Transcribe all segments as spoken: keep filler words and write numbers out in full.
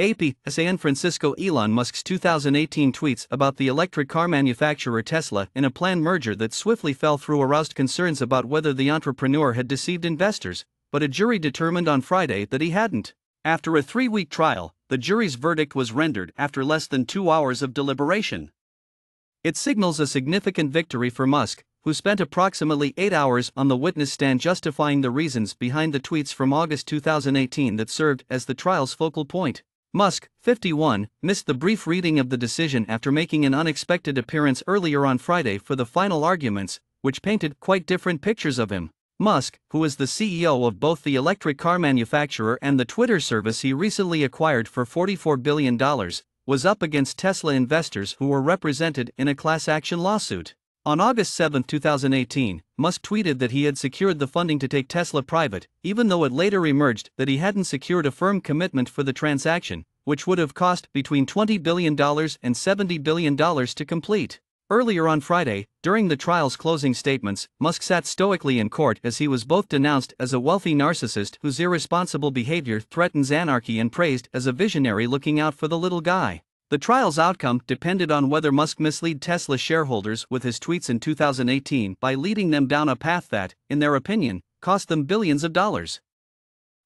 A P San Francisco. Elon Musk's two thousand eighteen tweets about the electric car manufacturer Tesla in a planned merger that swiftly fell through aroused concerns about whether the entrepreneur had deceived investors, but a jury determined on Friday that he hadn't. After a three-week trial, the jury's verdict was rendered after less than two hours of deliberation. It signals a significant victory for Musk, who spent approximately eight hours on the witness stand justifying the reasons behind the tweets from August two thousand eighteen that served as the trial's focal point. Musk, fifty-one, missed the brief reading of the decision after making an unexpected appearance earlier on Friday for the final arguments, which painted quite different pictures of him. Musk, who is the C E O of both the electric car manufacturer and the Twitter service he recently acquired for forty-four billion dollars, was up against Tesla investors who were represented in a class action lawsuit. On August seventh two thousand eighteen, Musk tweeted that he had secured the funding to take Tesla private, even though it later emerged that he hadn't secured a firm commitment for the transaction, which would have cost between twenty billion dollars and seventy billion dollars to complete. Earlier on Friday, during the trial's closing statements, Musk sat stoically in court as he was both denounced as a wealthy narcissist whose irresponsible behavior threatens anarchy and praised as a visionary looking out for the little guy. The trial's outcome depended on whether Musk misled Tesla shareholders with his tweets in two thousand eighteen by leading them down a path that, in their opinion, cost them billions of dollars.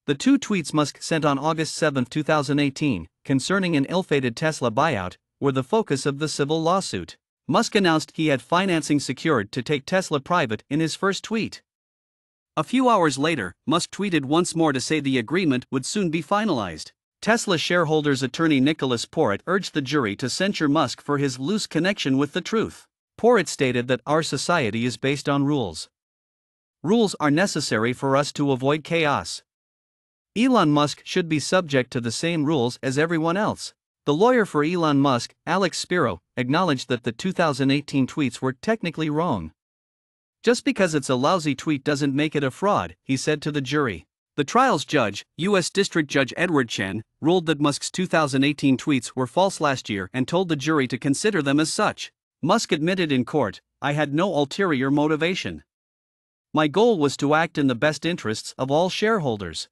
The two tweets Musk sent on August seventh two thousand eighteen, concerning an ill-fated Tesla buyout, were the focus of the civil lawsuit. Musk announced he had financing secured to take Tesla private in his first tweet. A few hours later, Musk tweeted once more to say the agreement would soon be finalized. Tesla shareholders' attorney Nicholas Porritt urged the jury to censure Musk for his loose connection with the truth. Porritt stated that our society is based on rules. Rules are necessary for us to avoid chaos. Elon Musk should be subject to the same rules as everyone else. The lawyer for Elon Musk, Alex Spiro, acknowledged that the two thousand eighteen tweets were technically wrong. Just because it's a lousy tweet doesn't make it a fraud, he said to the jury. The trial's judge, U S District Judge Edward Chen, ruled that Musk's two thousand eighteen tweets were false last year and told the jury to consider them as such. Musk admitted in court, "I had no ulterior motivation. My goal was to act in the best interests of all shareholders."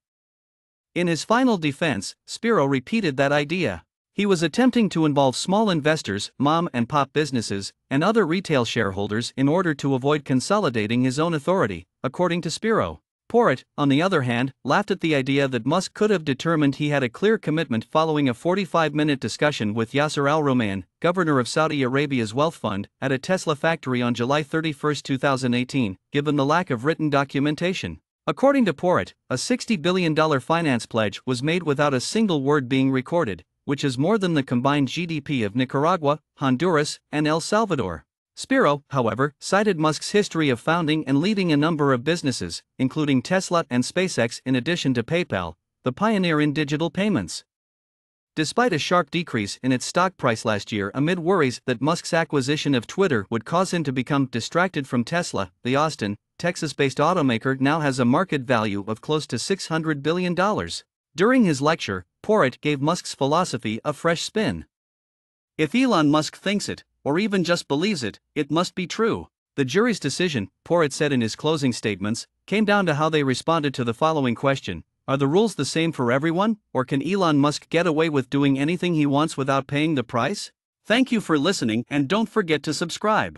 In his final defense, Spiro repeated that idea. He was attempting to involve small investors, mom and pop businesses, and other retail shareholders in order to avoid consolidating his own authority, according to Spiro. Porritt, on the other hand, laughed at the idea that Musk could have determined he had a clear commitment following a forty-five minute discussion with Yasir al-Rumman, governor of Saudi Arabia's wealth fund, at a Tesla factory on July thirty-first two thousand eighteen, given the lack of written documentation. According to Porritt, a sixty billion dollar finance pledge was made without a single word being recorded, which is more than the combined G D P of Nicaragua, Honduras, and El Salvador. Spiro, however, cited Musk's history of founding and leading a number of businesses, including Tesla and SpaceX in addition to PayPal, the pioneer in digital payments. Despite a sharp decrease in its stock price last year amid worries that Musk's acquisition of Twitter would cause him to become distracted from Tesla, the Austin, Texas-based automaker now has a market value of close to six hundred billion dollars. During his lecture, Porritt gave Musk's philosophy a fresh spin. If Elon Musk thinks it, or even just believes it, it must be true. The jury's decision, Porritt said in his closing statements, came down to how they responded to the following question: are the rules the same for everyone, or can Elon Musk get away with doing anything he wants without paying the price? Thank you for listening, and don't forget to subscribe.